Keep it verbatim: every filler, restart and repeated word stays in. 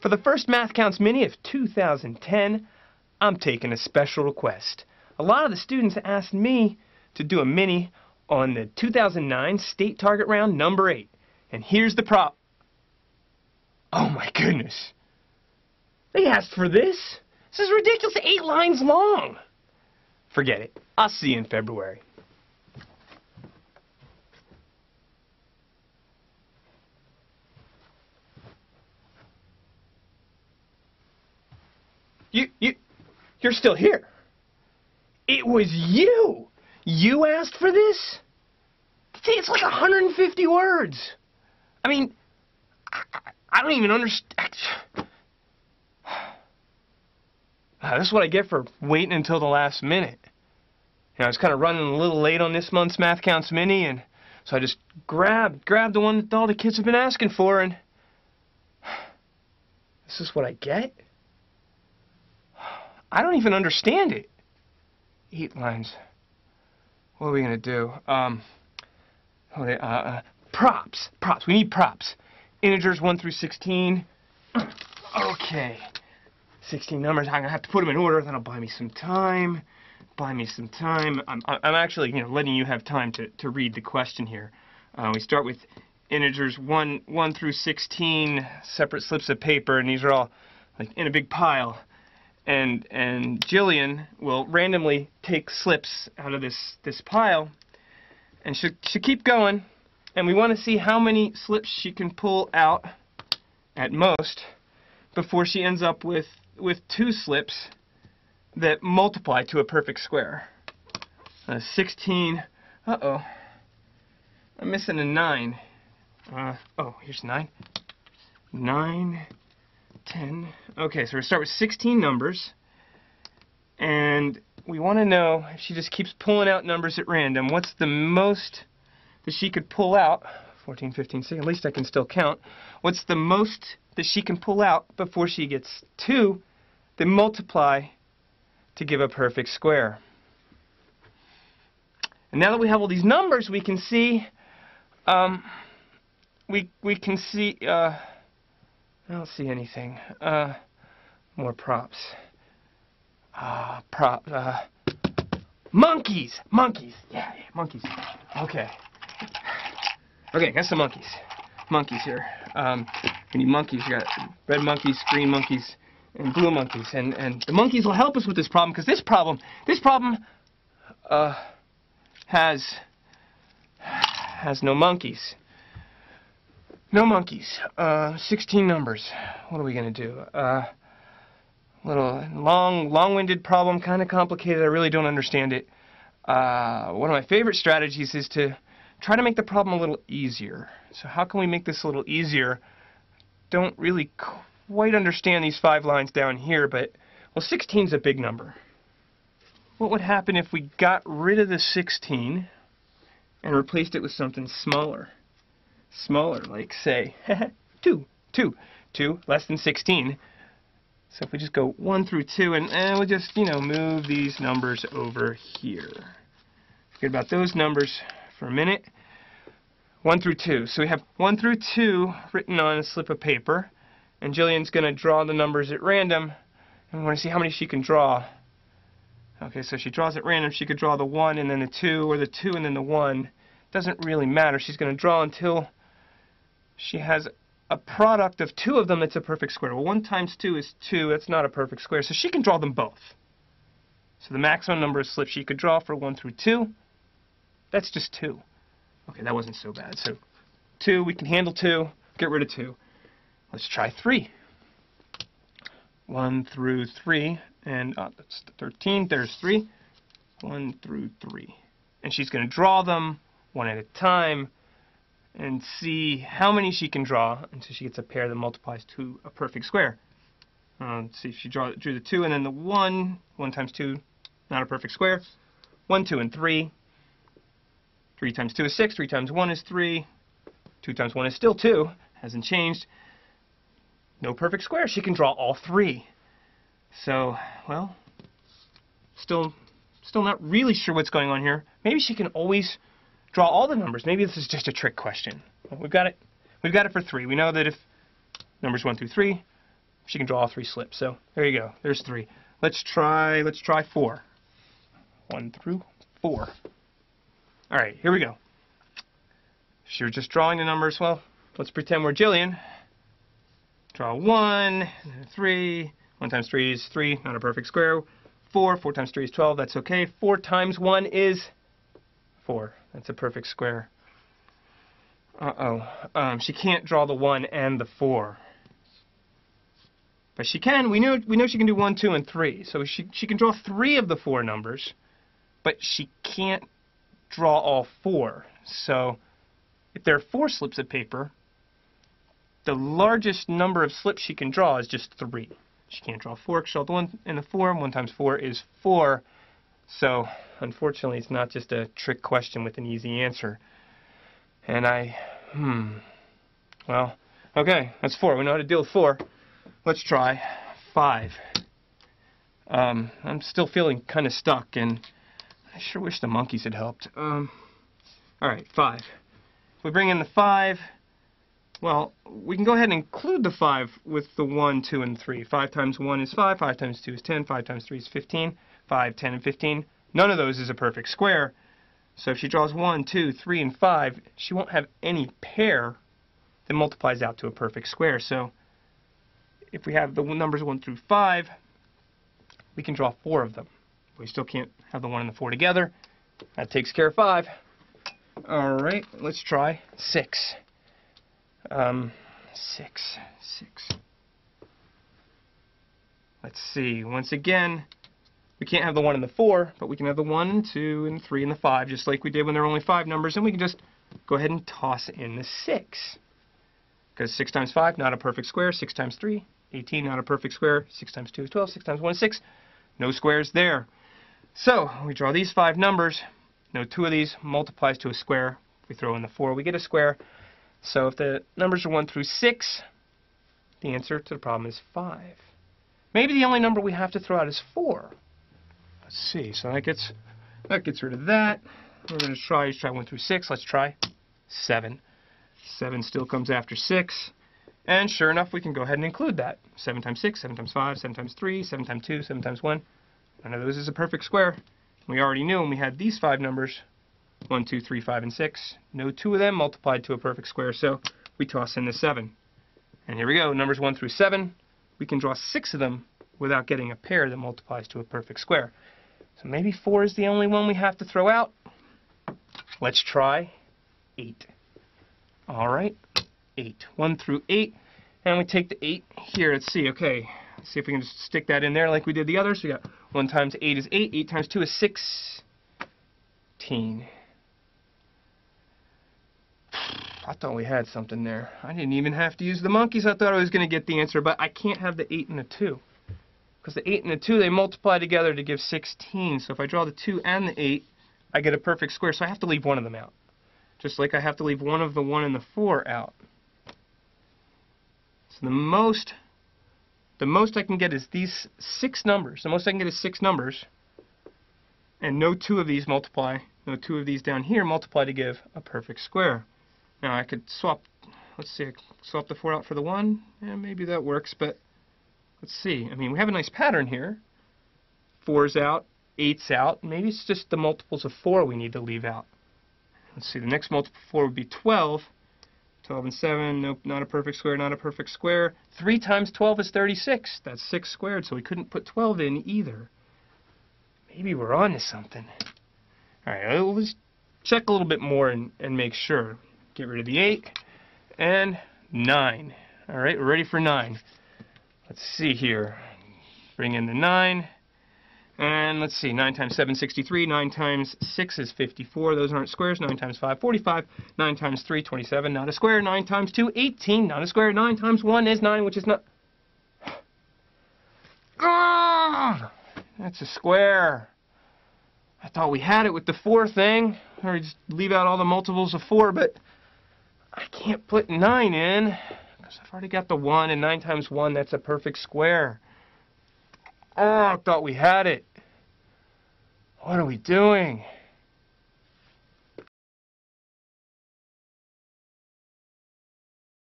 For the first MathCounts Mini of two thousand ten, I'm taking a special request. A lot of the students asked me to do a mini on the two thousand nine state target round number eight. And here's the prop. Oh my goodness. They asked for this? This is ridiculous, eight lines long. Forget it. I'll see you in February. You, you, you're still here. It was you. You asked for this? See, it's like one hundred fifty words. I mean, I, I don't even understand. Uh, this is what I get for waiting until the last minute. You know, I was kind of running a little late on this month's MathCounts Mini, and so I just grabbed, grabbed the one that all the kids have been asking for, and this is what I get? I don't even understand it. Eight lines. What are we going to do? Um, okay, uh, uh, props. Props. We need props. Integers one through sixteen. Okay. sixteen numbers. I'm going to have to put them in order. That'll buy me some time. Buy me some time. I'm, I'm actually, you know, letting you have time to, to read the question here. Uh, we start with integers one, one through sixteen, separate slips of paper, and these are all like in a big pile. And, and Jillian will randomly take slips out of this, this pile, and she'll, she'll keep going, and we want to see how many slips she can pull out at most before she ends up with, with two slips that multiply to a perfect square. Uh, sixteen, uh-oh, I'm missing a nine. Uh, oh, here's nine. nine. ten. Okay, so we start with sixteen numbers, and we want to know if she just keeps pulling out numbers at random, what's the most that she could pull out? fourteen, fifteen, sixteen, at least I can still count. What's the most that she can pull out before she gets two that multiply to give a perfect square? And now that we have all these numbers, we can see, um, we, we can see, uh, I don't see anything. Uh, more props. Uh, prop, uh, monkeys! Monkeys! Yeah, yeah, monkeys. Okay. Okay, got some monkeys. Monkeys here. Um, we need monkeys. We got red monkeys, green monkeys, and blue monkeys. And, and the monkeys will help us with this problem, because this problem, this problem, uh, has, has no monkeys. No monkeys. Uh, sixteen numbers. What are we going to do? Uh, little long, long-winded problem, kind of complicated. I really don't understand it. Uh, one of my favorite strategies is to try to make the problem a little easier. So how can we make this a little easier? Don't really quite understand these five lines down here, but, well, sixteen is a big number. What would happen if we got rid of the sixteen and replaced it with something smaller? Smaller, like, say, two, two, two, less than sixteen. So if we just go one through two, and, and we'll just, you know, move these numbers over here. Forget about those numbers for a minute. one through two. So we have one through two written on a slip of paper, and Jillian's going to draw the numbers at random, and we want to see how many she can draw. Okay, so she draws at random. She could draw the one and then the two, or the two and then the one. Doesn't really matter. She's going to draw until she has a product of two of them that's a perfect square. Well, one times two is two. That's not a perfect square. So she can draw them both. So the maximum number of slips she could draw for one through two, that's just two. Okay, that wasn't so bad. So two, we can handle two. Get rid of two. Let's try three. one through three, and uh, that's thirteen. There's three. one through three. And she's going to draw them one at a time, and see how many she can draw until she gets a pair that multiplies to a perfect square. Uh, let's see if she draw, drew the two and then the one. one times two, not a perfect square. one, two, and three. three times two is six. three times one is three. two times one is still two. Hasn't changed. No perfect square. She can draw all three. So, well, still, still not really sure what's going on here. Maybe she can always draw all the numbers. Maybe this is just a trick question. We've got it. We've got it for three. We know that if numbers one through three she can draw all three slips. So there you go. There's three. Let's try, let's try four. One through four. All right, here we go. So you're just drawing the numbers. Well, let's pretend we're Jillian. Draw one, three. One times three is three, not a perfect square. Four, four times three is twelve, that's okay. Four times one is four. That's a perfect square. Uh-oh. Um, she can't draw the one and the four. But she can. We know, we know she can do one, two, and three. So she, she can draw three of the four numbers, but she can't draw all four. So if there are four slips of paper, the largest number of slips she can draw is just three. She can't draw four, because she draw the one and the four. One times four is four. So unfortunately, it's not just a trick question with an easy answer. And I, hmm, well, okay, that's four. We know how to deal with four. Let's try five. Um, I'm still feeling kind of stuck, and I sure wish the monkeys had helped. Um, all right, five. If we bring in the five, well, we can go ahead and include the five with the one, two, and three. five times one is five, five times two is ten, five times three is fifteen, five, ten, and fifteen. None of those is a perfect square. So if she draws one, two, three, and five, she won't have any pair that multiplies out to a perfect square. So if we have the numbers one through five, we can draw four of them. We still can't have the one and the four together. That takes care of five. All right, let's try six. Um, six, six. Let's see. Once again, we can't have the one and the four, but we can have the one and two and three and the five, just like we did when there were only five numbers, and we can just go ahead and toss in the six. Because six times five, not a perfect square. Six times three, eighteen, not a perfect square. Six times two is twelve. Six times one is six. No squares there. So we draw these five numbers. No two of these multiplies to a square. If we throw in the four, we get a square. So if the numbers are one through six, the answer to the problem is five. Maybe the only number we have to throw out is four. Let's see. So that gets that gets rid of that. We're going to try try one through six. Let's try seven. seven still comes after six. And sure enough, we can go ahead and include that. seven times six, seven times five, seven times three, seven times two, seven times one. None of those is a perfect square. We already knew when we had these five numbers, one, two, three, five, and six. No two of them multiplied to a perfect square, so we toss in the seven. And here we go, numbers one through seven. We can draw six of them without getting a pair that multiplies to a perfect square. So maybe four is the only one we have to throw out. Let's try eight. All right, eight. one through eight, and we take the eight here. Let's see, okay, let's see if we can just stick that in there like we did the others. So we got one times eight is eight, eight times two is sixteen. I thought we had something there. I didn't even have to use the monkeys. I thought I was going to get the answer, but I can't have the eight and the two. Because the eight and the two, they multiply together to give sixteen. So if I draw the two and the eight, I get a perfect square, so I have to leave one of them out. Just like I have to leave one of the one and the four out. So the most, the most I can get is these six numbers. The most I can get is six numbers, and no two of these multiply, no two of these down here multiply to give a perfect square. Now I could swap, let's see, I could swap the four out for the one, and yeah, maybe that works, but let's see. I mean, we have a nice pattern here. Four's out, eight's out. Maybe it's just the multiples of four we need to leave out. Let's see, the next multiple four would be twelve. twelve and seven, nope, not a perfect square, not a perfect square. three times twelve is thirty-six. That's six squared, so we couldn't put twelve in either. Maybe we're on to something. All right, let's check a little bit more and, and make sure. Get rid of the eight and nine. All right, we're ready for nine. Let's see here. Bring in the nine. And let's see, nine times seven, sixty-three. nine times six is fifty-four. Those aren't squares. nine times five, forty-five. nine times three, twenty-seven. Not a square. nine times two, eighteen. Not a square. nine times one is nine, which is not... Ah! That's a square. I thought we had it with the four thing. Or just leave out all the multiples of four, but I can't put nine in because I've already got the one, and nine times one, that's a perfect square. Oh, I thought we had it. What are we doing?